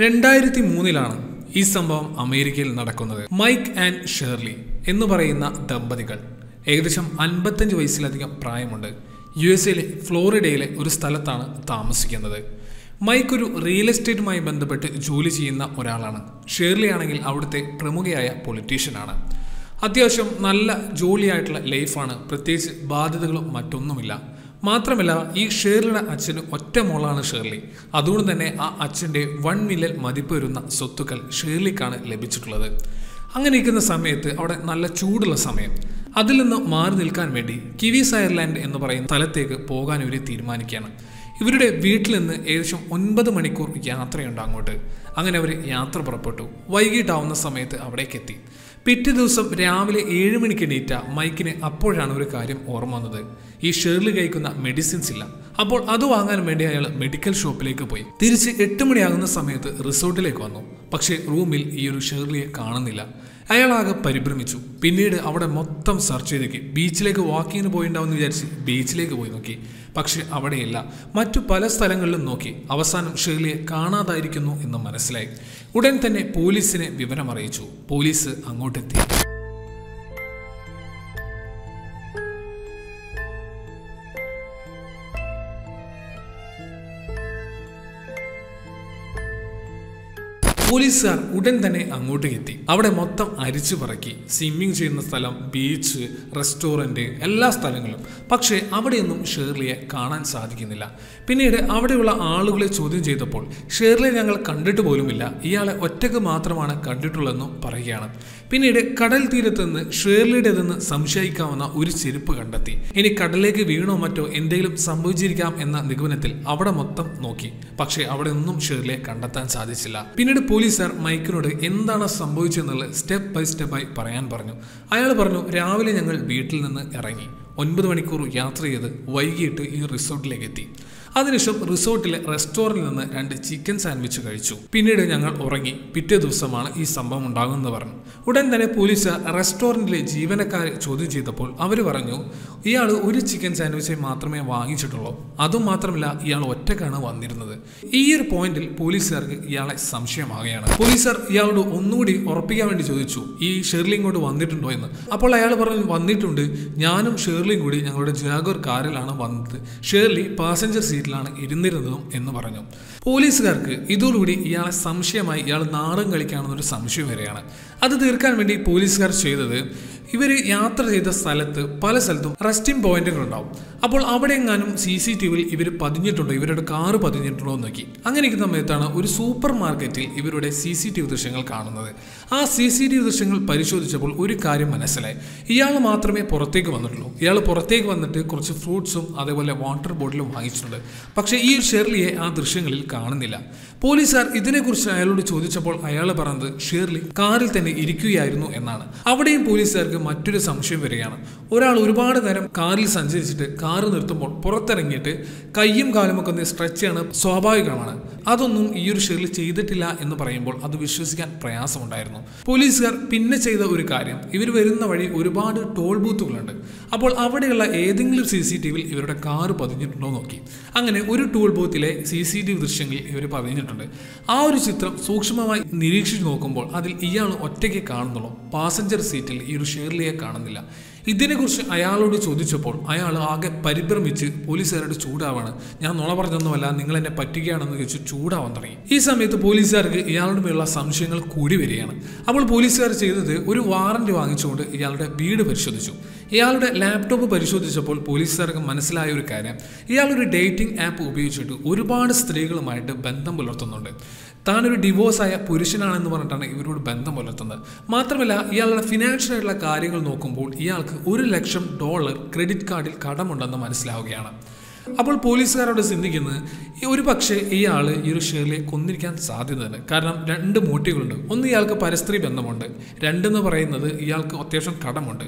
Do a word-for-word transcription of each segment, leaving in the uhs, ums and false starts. രണ്ടായിരത്തി മൂന്നിലാണ് ഈ സംഭവം അമേരിക്കയിൽ നടക്കുന്നത്. മൈക്ക് ആൻഡ് ഷേർലി എന്ന് പറയുന്ന ദമ്പതികൾ ഏകദേശം അൻപത്തഞ്ച് വയസ്സിലധികം പ്രായമുണ്ട്. യു എസ് എയിലെ ഫ്ലോറിഡയിലെ ഒരു സ്ഥലത്താണ് താമസിക്കുന്നത്. മൈക്ക് ഒരു റിയൽ എസ്റ്റേറ്റുമായി ബന്ധപ്പെട്ട് ജോലി ചെയ്യുന്ന ഒരാളാണ്. ഷേർലി ആണെങ്കിൽ അവിടുത്തെ പ്രമുഖയായ പൊളിറ്റീഷ്യനാണ്. അത്യാവശ്യം നല്ല ജോലിയായിട്ടുള്ള ലൈഫാണ്, പ്രത്യേകിച്ച് ബാധ്യതകളും മറ്റൊന്നുമില്ല. മാത്രമല്ല, ഈ ഷേർലിയുടെ അച്ഛന് ഒറ്റ മോളാണ് ഷേർലി. അതുകൊണ്ട് തന്നെ ആ അച്ഛൻ്റെ വൺ മില്യൺ മതിപ്പ് വരുന്ന സ്വത്തുക്കൾ ഷേർലിക്കാണ് ലഭിച്ചിട്ടുള്ളത്. അങ്ങനെ ഇരിക്കുന്ന സമയത്ത് അവിടെ നല്ല ചൂടുള്ള സമയം, അതിൽ നിന്ന് മാറി നിൽക്കാൻ വേണ്ടി കിവീസ് അയർലാൻഡ് എന്ന് പറയുന്ന സ്ഥലത്തേക്ക് പോകാൻ ഇവർ തീരുമാനിക്കുകയാണ്. ഇവരുടെ വീട്ടിൽ നിന്ന് ഏകദേശം ഒൻപത് മണിക്കൂർ യാത്രയുണ്ട് അങ്ങോട്ട്. അങ്ങനെ അവർ യാത്ര പുറപ്പെട്ടു. വൈകിട്ടാവുന്ന സമയത്ത് അവിടേക്കെത്തി. പിറ്റേ ദിവസം രാവിലെ ഏഴ് മണിക്ക് എണീറ്റ മൈക്കിന് അപ്പോഴാണ് ഒരു കാര്യം ഓർമ്മ വന്നത്. ഈ ഷേർലി കഴിക്കുന്ന മെഡിസിൻസ് ഇല്ല. അപ്പോൾ അത് വാങ്ങാൻ വേണ്ടി അയാൾ മെഡിക്കൽ ഷോപ്പിലേക്ക് പോയി. തിരിച്ച് എട്ട് മണിയാകുന്ന സമയത്ത് റിസോർട്ടിലേക്ക് വന്നു. പക്ഷേ റൂമിൽ ഈ ഒരു ഷേർലിയെ കാണുന്നില്ല. അയാളാകെ പരിഭ്രമിച്ചു. പിന്നീട് അവിടെ മൊത്തം സെർച്ച് ചെയ്തേക്ക്. ബീച്ചിലേക്ക് വാക്കിങ്ങിന് പോയിണ്ടാവുമെന്ന് വിചാരിച്ച് ബീച്ചിലേക്ക് പോയി നോക്കി, പക്ഷെ അവിടെയില്ല. മറ്റു പല സ്ഥലങ്ങളിലും നോക്കി. അവസാനം ഷേർലിയെ കാണാതായിരിക്കുന്നു എന്ന് മനസ്സിലായി. ഉടൻ തന്നെ പോലീസിനെ വിവരമറിയിച്ചു. പോലീസ് അങ്ങോട്ടെത്തി. പോലീസുകാർ ഉടൻ തന്നെ അങ്ങോട്ടേക്ക് എത്തി. അവിടെ മൊത്തം അരിച്ചു പറക്കി. സ്വിമ്മിങ് ചെയ്യുന്ന സ്ഥലം, ബീച്ച്, റെസ്റ്റോറൻറ്റ്, എല്ലാ സ്ഥലങ്ങളും. പക്ഷേ അവിടെയൊന്നും ഷേർലിയെ കാണാൻ സാധിക്കുന്നില്ല. പിന്നീട് അവിടെയുള്ള ആളുകളെ ചോദ്യം ചെയ്തപ്പോൾ ഷേർലിയെ ഞങ്ങൾ കണ്ടിട്ട് പോലുമില്ല, ഇയാളെ ഒറ്റയ്ക്ക് മാത്രമാണ് കണ്ടിട്ടുള്ളതെന്നും പറയുകയാണ്. പിന്നീട് കടൽ തീരത്ത് നിന്ന് ഷേർലിയുടേതെന്ന് സംശയിക്കാവുന്ന ഒരു ചെരുപ്പ് കണ്ടെത്തി. ഇനി കടലിലേക്ക് വീണോ മറ്റോ എന്തെങ്കിലും സംഭവിച്ചിരിക്കാം എന്ന നിഗമനത്തിൽ അവിടെ മൊത്തം നോക്കി. പക്ഷേ അവിടെ ഒന്നും ഷേർലിയെ കണ്ടെത്താൻ സാധിച്ചില്ല. പിന്നീട് പോലീസുകാർ മൈക്കിനോട് എന്താണ് സംഭവിച്ചതെന്നുള്ളത് സ്റ്റെപ്പ് ബൈ സ്റ്റെപ്പായി പറയാൻ പറഞ്ഞു. അയാൾ പറഞ്ഞു, രാവിലെ ഞങ്ങൾ വീട്ടിൽ നിന്ന് ഇറങ്ങി ഒൻപത് മണിക്കൂർ യാത്ര ചെയ്ത് വൈകിട്ട് ഈ റിസോർട്ടിലേക്ക് എത്തി. അതിനുശേഷം റിസോർട്ടിലെ റെസ്റ്റോറൻറ്റിൽ നിന്ന് രണ്ട് ചിക്കൻ സാൻഡ്വിച്ച് കഴിച്ചു. പിന്നീട് ഞങ്ങൾ ഉറങ്ങി. പിറ്റേ ദിവസമാണ് ഈ സംഭവം ഉണ്ടാകുമെന്ന് പറഞ്ഞു. ഉടൻ തന്നെ പോലീസ് റെസ്റ്റോറൻറ്റിലെ ജീവനക്കാരെ ചോദ്യം ചെയ്തപ്പോൾ അവർ പറഞ്ഞു, ഇയാൾ ഒരു ചിക്കൻ സാൻഡ്വിച്ച് മാത്രമേ വാങ്ങിച്ചിട്ടുള്ളൂ. അതുമാത്രമല്ല, ഇയാൾ ഒറ്റക്കാണ് വന്നിരുന്നത്. ഈ ഒരു പോയിന്റിൽ പോലീസുകാർക്ക് ഇയാളെ സംശയമാകുകയാണ്. പോലീസുകാർ ഇയാളോട് ഒന്നുകൂടി ഉറപ്പിക്കാൻ വേണ്ടി ചോദിച്ചു, ഈ ഷേർലി ഇങ്ങോട്ട് വന്നിട്ടുണ്ടോ എന്ന്. അപ്പോൾ അയാൾ പറഞ്ഞു, വന്നിട്ടുണ്ട്. ഞാനും ഷേർലിയും കൂടി ഞങ്ങളുടെ ജാഗോർ കാറിലാണ് വന്നത്. ഷേർലി പാസഞ്ചർ സീറ്റ് ാണ് ഇരുന്നിരുന്നതും എന്ന് പറഞ്ഞു. പോലീസുകാർക്ക് ഇതോടുകൂടി ഇയാളെ സംശയമായി, ഇയാൾ നാടൻ കളിക്കാണെന്നൊരു സംശയം വരെയാണ്. അത് തീർക്കാൻ വേണ്ടി പോലീസുകാർ ചെയ്തത്, ഇവർ യാത്ര ചെയ്ത സ്ഥലത്ത് പല സ്ഥലത്തും റെസ്റ്റിംഗ് പോയിന്റുകളുണ്ടാവും. അപ്പോൾ അവിടെ എങ്ങാനും സി സി ടി വിയിൽ ഇവർ പതിഞ്ഞിട്ടുണ്ടോ, ഇവരുടെ കാറ് പതിഞ്ഞിട്ടുണ്ടോ എന്ന് നോക്കി. അങ്ങനെയൊക്കെ സമയത്താണ് ഒരു സൂപ്പർ മാർക്കറ്റിൽ ഇവരുടെ സി സി ടി വി ദൃശ്യങ്ങൾ കാണുന്നത്. ആ സി സി ടി വി ദൃശ്യങ്ങൾ പരിശോധിച്ചപ്പോൾ ഒരു കാര്യം മനസ്സിലായി, ഇയാൾ മാത്രമേ പുറത്തേക്ക് വന്നിട്ടുള്ളൂ. ഇയാൾ പുറത്തേക്ക് വന്നിട്ട് കുറച്ച് ഫ്രൂട്ട്സും അതേപോലെ വാട്ടർ ബോട്ടിലും വാങ്ങിച്ചിട്ടുണ്ട്. പക്ഷേ ഈ ഷേർലിയെ ആ ദൃശ്യങ്ങളിൽ കാണുന്നില്ല. പോലീസുകാർ ഇതിനെക്കുറിച്ച് അയാളോട് ചോദിച്ചപ്പോൾ അയാൾ പറഞ്ഞത് ഷേർലി കാറിൽ തന്നെ ഇരിക്കുകയായിരുന്നു എന്നാണ്. അവിടെയും പോലീസുകാർക്ക് മറ്റൊരു സംശയം വരികയാണ്. ഒരാൾ ഒരുപാട് നേരം കാറിൽ സഞ്ചരിച്ചിട്ട് കാറ് നിർത്തുമ്പോൾ പുറത്തിറങ്ങിയിട്ട് കയ്യും കാലുമൊക്കെ ഒന്ന് സ്ട്രെച്ച് ചെയ്യണം, സ്വാഭാവികമാണ്. അതൊന്നും ഈ ഒരു ഷേർലി ചെയ്തിട്ടില്ല എന്ന് പറയുമ്പോൾ അത് വിശ്വസിക്കാൻ പ്രയാസമുണ്ടായിരുന്നു. പോലീസുകാർ പിന്നെ ചെയ്ത ഒരു കാര്യം, ഇവർ വരുന്ന വഴി ഒരുപാട് ടോൾ ബൂത്തുകളുണ്ട്. അപ്പോൾ അവിടെയുള്ള ഏതെങ്കിലും സി സി ടി വിയിൽ ഇവരുടെ കാറ് പതിഞ്ഞിട്ടുണ്ടോ നോക്കി. അങ്ങനെ ഒരു ടോൾ ബൂത്തിലെ സി സി ടി വി ദൃശ്യങ്ങളിൽ ഇവർ പതിഞ്ഞിട്ടുണ്ട്. ആ ഒരു ചിത്രം സൂക്ഷ്മമായി നിരീക്ഷിച്ച് നോക്കുമ്പോൾ അതിൽ ഇയാൾ ഒറ്റയ്ക്ക് കാണുന്നുള്ളൂ. പാസഞ്ചർ സീറ്റിൽ ഈ ഒരു ഷേർലിയെ കാണുന്നില്ല. ഇതിനെക്കുറിച്ച് അയാളോട് ചോദിച്ചപ്പോൾ അയാൾ ആകെ പരിഭ്രമിച്ച് പോലീസുകാരോട് ചൂടാവാണ്. ഞാൻ നുണ പറഞ്ഞൊന്നുമല്ല, നിങ്ങൾ എന്നെ പറ്റുകയാണെന്ന് ചോദിച്ചു ചൂടാവാൻ തുടങ്ങി. ഈ സമയത്ത് പോലീസുകാർക്ക് ഇയാളുടെ മേലുള്ള സംശയങ്ങൾ കൂടി വരികയാണ്. അപ്പോൾ പോലീസുകാർ ചെയ്തത്, ഒരു വാറന്റ് വാങ്ങിച്ചുകൊണ്ട് ഇയാളുടെ വീട് പരിശോധിച്ചു. ഇയാളുടെ ലാപ്ടോപ്പ് പരിശോധിച്ചപ്പോൾ പോലീസുകാർക്ക് മനസ്സിലായ ഒരു കാര്യം, ഇയാളൊരു ഡേറ്റിംഗ് ആപ്പ് ഉപയോഗിച്ചിട്ട് ഒരുപാട് സ്ത്രീകളുമായിട്ട് ബന്ധം പുലർത്തുന്നുണ്ട്. താനൊരു ഡിവോഴ്സായ പുരുഷനാണെന്ന് പറഞ്ഞിട്ടാണ് ഇവരോട് ബന്ധം പുലർത്തുന്നത്. മാത്രമല്ല, ഇയാളുടെ ഫിനാൻഷ്യലായിട്ടുള്ള കാര്യങ്ങൾ നോക്കുമ്പോൾ ഇയാൾക്ക് ഒരു ലക്ഷം ഡോളർ ക്രെഡിറ്റ് കാർഡിൽ കടമുണ്ടെന്ന് മനസ്സിലാവുകയാണ്. അപ്പോൾ പോലീസുകാരോട് ചിന്തിക്കുന്നത്, ഒരു പക്ഷേ ഇയാൾ ഈ ഒരു ഷേർലിയെ കൊന്നിരിക്കാൻ സാധ്യതയുണ്ട്. കാരണം രണ്ട് മോട്ടീവുകളുണ്ട്. ഒന്ന്, ഇയാൾക്ക് പരസ്ത്രീ ബന്ധമുണ്ട്. രണ്ടെന്ന് പറയുന്നത് ഇയാൾക്ക് അത്യാവശ്യം കടമുണ്ട്.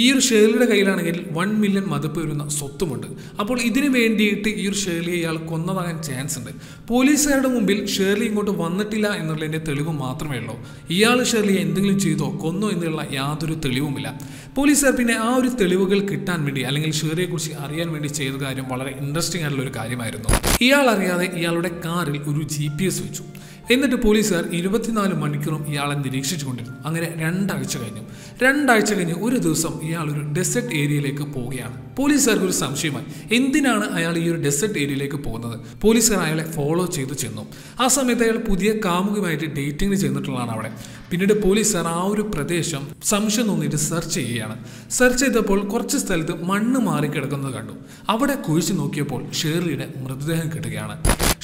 ഈ ഒരു ഷേർലിയുടെ കയ്യിലാണെങ്കിൽ വൺ മില്യൺ മതിപ്പ് വരുന്ന സ്വത്തുമുണ്ട്. അപ്പോൾ ഇതിനു വേണ്ടിയിട്ട് ഈ ഒരു ഷേർലിയെ ഇയാൾ കൊന്നതാകാൻ ചാൻസ് ഉണ്ട്. പോലീസുകാരുടെ മുമ്പിൽ ഷേർലി ഇങ്ങോട്ട് വന്നിട്ടില്ല എന്നുള്ളതിൻ്റെ തെളിവ് മാത്രമേ ഉള്ളൂ. ഇയാൾ ഷേർലിയെ എന്തെങ്കിലും ചെയ്തോ കൊന്നോ എന്നുള്ള യാതൊരു തെളിവുമില്ല. പോലീസുകാർ പിന്നെ ആ ഒരു തെളിവുകൾ കിട്ടാൻ വേണ്ടി, അല്ലെങ്കിൽ ഷേർലിയെക്കുറിച്ച് അറിയാൻ വേണ്ടി ചെയ്ത കാര്യം വളരെ ഇൻട്രസ്റ്റിംഗ് ആയിട്ടുള്ള ഒരു കാര്യമായിരുന്നു. ഇയാൾ അറിയാതെ ഇയാളുടെ കാറിൽ ഒരു ജി പി എസ് വെച്ചു. എന്നിട്ട് പോലീസുകാർ ഇരുപത്തിനാല് മണിക്കൂറും ഇയാളെ നിരീക്ഷിച്ചുകൊണ്ടിരുന്നു. അങ്ങനെ രണ്ടാഴ്ച കഴിഞ്ഞു. രണ്ടാഴ്ച കഴിഞ്ഞ് ഒരു ദിവസം ഇയാൾ ഒരു ഡെസേർട്ട് ഏരിയയിലേക്ക് പോവുകയാണ്. പോലീസുകാർക്ക് ഒരു സംശയമായി, എന്തിനാണ് അയാൾ ഈ ഒരു ഡെസേർട്ട് ഏരിയയിലേക്ക് പോകുന്നത്? പോലീസുകാർ അയാളെ ഫോളോ ചെയ്ത് ചെന്നു. ആ സമയത്ത് അയാൾ പുതിയ കാമുകമായിട്ട് ഡേറ്റിംഗ് ചെയ്തിട്ടുള്ളതാണ് അവിടെ. പിന്നീട് പോലീസുകാർ ആ ഒരു പ്രദേശം സംശയം തോന്നിയിട്ട് സെർച്ച് ചെയ്യുകയാണ്. സെർച്ച് ചെയ്തപ്പോൾ കുറച്ച് സ്ഥലത്ത് മണ്ണ് മാറിക്കിടക്കുന്നത് കണ്ടു. അവിടെ കുഴിച്ചു നോക്കിയപ്പോൾ ഷേർലിയുടെ മൃതദേഹം കിട്ടുകയാണ്.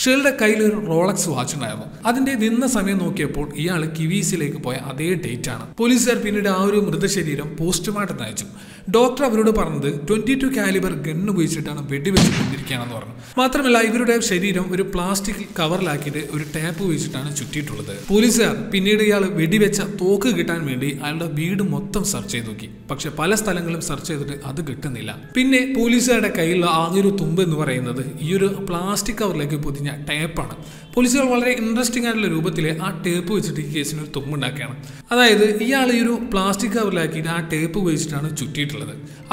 ഷേർലിയുടെ കയ്യിൽ ഒരു റോളക്സ് വാച്ച് ഉണ്ടായിരുന്നു. അതിന്റെ നിന്ന സമയം നോക്കിയപ്പോൾ ഇയാൾ കിവീസിലേക്ക് പോയ അതേ ഡേറ്റ് ആണ്. പോലീസുകാർ പിന്നീട് ആ ഒരു മൃതശരീരം പോസ്റ്റ്മോർട്ടത്തിന് അയച്ചു. ഡോക്ടർ അവരോട് പറഞ്ഞത് ട്വന്റി ടു കാലിബർ ഗണ്ണ് ഉപയോഗിച്ചിട്ടാണ് വെടിവെച്ച് കൊണ്ടിരിക്കുകയാണെന്ന് പറഞ്ഞു. മാത്രമല്ല ഇവരുടെ ശരീരം ഒരു പ്ലാസ്റ്റിക് കവറിലാക്കിയിട്ട് ഒരു ടാപ്പ് ഉപയോഗിച്ചിട്ടാണ് ചുറ്റിയിട്ടുള്ളത്. പോലീസുകാർ പിന്നീട് ഇയാൾ വെടിവെച്ച തോക്ക് കിട്ടാൻ വേണ്ടി അയാളുടെ വീട് മൊത്തം സെർച്ച് ചെയ്ത് നോക്കി. പക്ഷെ പല സ്ഥലങ്ങളും സെർച്ച് ചെയ്തിട്ട് അത് കിട്ടുന്നില്ല. പിന്നെ പോലീസുകാരുടെ കയ്യിലുള്ള ആദ്യ ഒരു തുമ്പ് എന്ന് പറയുന്നത് ഈ ഒരു പ്ലാസ്റ്റിക് കവറിലേക്ക് പൊതിഞ്ഞ ടാപ്പാണ്. പോലീസുകാർ വളരെ ഇൻട്രസ്റ്റിംഗ് ആയിട്ടുള്ള രൂപത്തിൽ ആ ടേപ്പ് വെച്ചിട്ട് ഈ കേസിന് ഒരു തുമ്പുണ്ടാക്കുകയാണ്. അതായത് ഇയാൾ ഈ ഒരു പ്ലാസ്റ്റിക് കവറിലാക്കിയിട്ട് ആ ടേപ്പ് ഉപയോഗിച്ചിട്ടാണ് ചുറ്റിയിട്ടുള്ളത്.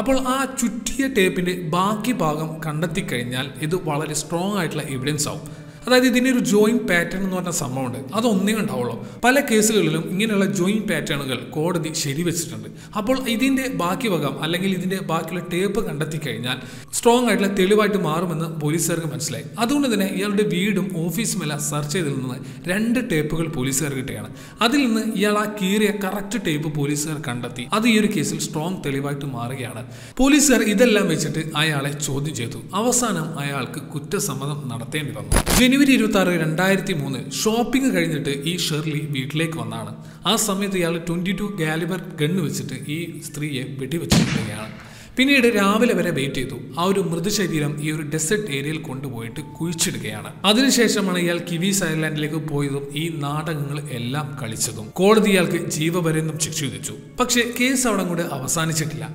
അപ്പോൾ ആ ചുറ്റിയ ടേപ്പിൻ്റെ ബാക്കി ഭാഗം കണ്ടെത്തി കഴിഞ്ഞാൽ ഇത് വളരെ സ്ട്രോങ് ആയിട്ടുള്ള എവിഡൻസ് ആവും. അതായത് ഇതിൻ്റെ ഒരു ജോയിൻറ്റ് പാറ്റേൺ എന്ന് പറഞ്ഞ സംഭവമുണ്ട്. അതൊന്നേ ഉണ്ടാവുള്ളൂ. പല കേസുകളിലും ഇങ്ങനെയുള്ള ജോയിൻറ്റ് പാറ്റേണുകൾ കോടതി ശരിവെച്ചിട്ടുണ്ട്. അപ്പോൾ ഇതിൻ്റെ ബാക്കി ഭാഗം അല്ലെങ്കിൽ ഇതിൻ്റെ ബാക്കിയുള്ള ടേപ്പ് കണ്ടെത്തി കഴിഞ്ഞാൽ സ്ട്രോങ് ആയിട്ടുള്ള തെളിവായിട്ട് മാറുമെന്ന് പോലീസുകാർക്ക് മനസ്സിലായി. അതുകൊണ്ട് തന്നെ ഇയാളുടെ വീടും ഓഫീസും എല്ലാം സെർച്ച് ചെയ്തിൽ നിന്ന് രണ്ട് ടേപ്പുകൾ പോലീസുകാർ കിട്ടുകയാണ്. അതിൽ നിന്ന് ഇയാൾ ആ കീറിയ കറക്റ്റ് ടേപ്പ് പോലീസുകാർ കണ്ടെത്തി. അത് ഈ ഒരു കേസിൽ സ്ട്രോങ് തെളിവായിട്ട് മാറുകയാണ്. പോലീസുകാർ ഇതെല്ലാം വെച്ചിട്ട് അയാളെ ചോദ്യം ചെയ്തു. അവസാനം അയാൾക്ക് കുറ്റസമ്മതം നടത്തേണ്ടി വന്നു. ജനുവരി ഇരുപത്തി ആറ് രണ്ടായിരത്തി മൂന്ന് ഷോപ്പിംഗ് കഴിഞ്ഞിട്ട് ഈ ഷേർലി വീട്ടിലേക്ക് വന്നാണ്. ആ സമയത്ത് ഇയാൾ ട്വന്റി ടു കാലിബർ ഗണ്ണ് വെച്ചിട്ട് ഈ സ്ത്രീയെ വെടിവെച്ചിരിക്കുകയാണ്. പിന്നീട് രാവിലെ വരെ വെയിറ്റ് ചെയ്തു. ആ ഒരു മൃതശരീരം ഈ ഒരു ഡെസേർട്ട് ഏരിയയിൽ കൊണ്ടുപോയിട്ട് കുഴിച്ചിടുകയാണ്. അതിനുശേഷമാണ് ഇയാൾ കിവീസ് ഐലൻഡിലേക്ക് പോയതും ഈ നാടകങ്ങൾ എല്ലാം കളിച്ചതും. കോടതി ഇയാൾക്ക് ജീവപര്യന്തം ശിക്ഷ വിധിച്ചു. പക്ഷേ കേസ് അവിടെ കൂടെ അവസാനിച്ചിട്ടില്ല.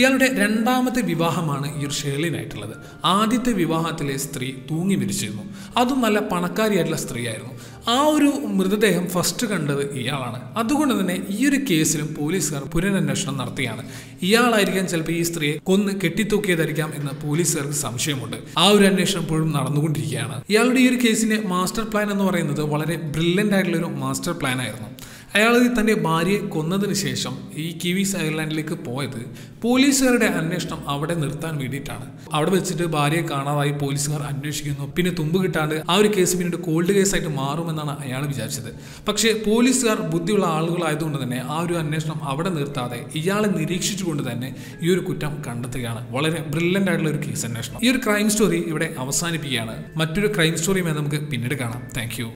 ഇയാളുടെ രണ്ടാമത്തെ വിവാഹമാണ് ഈ ഒരു ഷേർലിനായിട്ടുള്ളത്. ആദ്യത്തെ വിവാഹത്തിലെ സ്ത്രീ തൂങ്ങി മരിച്ചിരുന്നു. അതും നല്ല പണക്കാരിയായിട്ടുള്ള സ്ത്രീയായിരുന്നു. ആ ഒരു മൃതദേഹം ഫസ്റ്റ് കണ്ടത് ഇയാളാണ്. അതുകൊണ്ട് തന്നെ ഈ ഒരു കേസിലും പോലീസുകാർ പുനരന്വേഷണം നടത്തുകയാണ്. ഇയാളായിരിക്കാൻ ചിലപ്പോൾ ഈ സ്ത്രീയെ കൊന്ന് കെട്ടിത്തൂക്കിയതായിരിക്കാം എന്ന് പോലീസുകാർക്ക് സംശയമുണ്ട്. ആ ഒരു അന്വേഷണം ഇപ്പോഴും നടന്നുകൊണ്ടിരിക്കുകയാണ്. ഇയാളുടെ ഈ ഒരു കേസിന്റെ മാസ്റ്റർ പ്ലാൻ എന്ന് പറയുന്നത് വളരെ ബ്രില്യൻ്റ് ആയിട്ടുള്ള ഒരു മാസ്റ്റർ പ്ലാൻ ആയിരുന്നു. അയാൾ തൻ്റെ ഭാര്യയെ കൊന്നതിന് ശേഷം ഈ കിവീസ് ഐലൻഡിലേക്ക് പോയത് പോലീസുകാരുടെ അന്വേഷണം അവിടെ നിർത്താൻ വേണ്ടിയിട്ടാണ്. അവിടെ വെച്ചിട്ട് ഭാര്യയെ കാണാതായി പോലീസുകാർ അന്വേഷിക്കുന്നു. പിന്നെ തുമ്പ് കിട്ടാണ്ട് ആ ഒരു കേസ് പിന്നീട് കോൾഡ് കേസായിട്ട് മാറുമെന്നാണ് അയാൾ വിചാരിച്ചത്. പക്ഷേ പോലീസുകാർ ബുദ്ധിയുള്ള ആളുകളായതുകൊണ്ട് തന്നെ ആ ഒരു അന്വേഷണം അവിടെ നിർത്താതെ ഇയാളെ നിരീക്ഷിച്ചുകൊണ്ട് തന്നെ ഈ ഒരു കുറ്റം കണ്ടെത്തുകയാണ്. വളരെ ബ്രില്യൻ്റ് ആയിട്ടുള്ള ഒരു കേസ് അന്വേഷണം. ഈ ഒരു ക്രൈം സ്റ്റോറി ഇവിടെ അവസാനിപ്പിക്കുകയാണ്. മറ്റൊരു ക്രൈം സ്റ്റോറിയുമായി നമുക്ക് പിന്നീട് കാണാം. Thank U.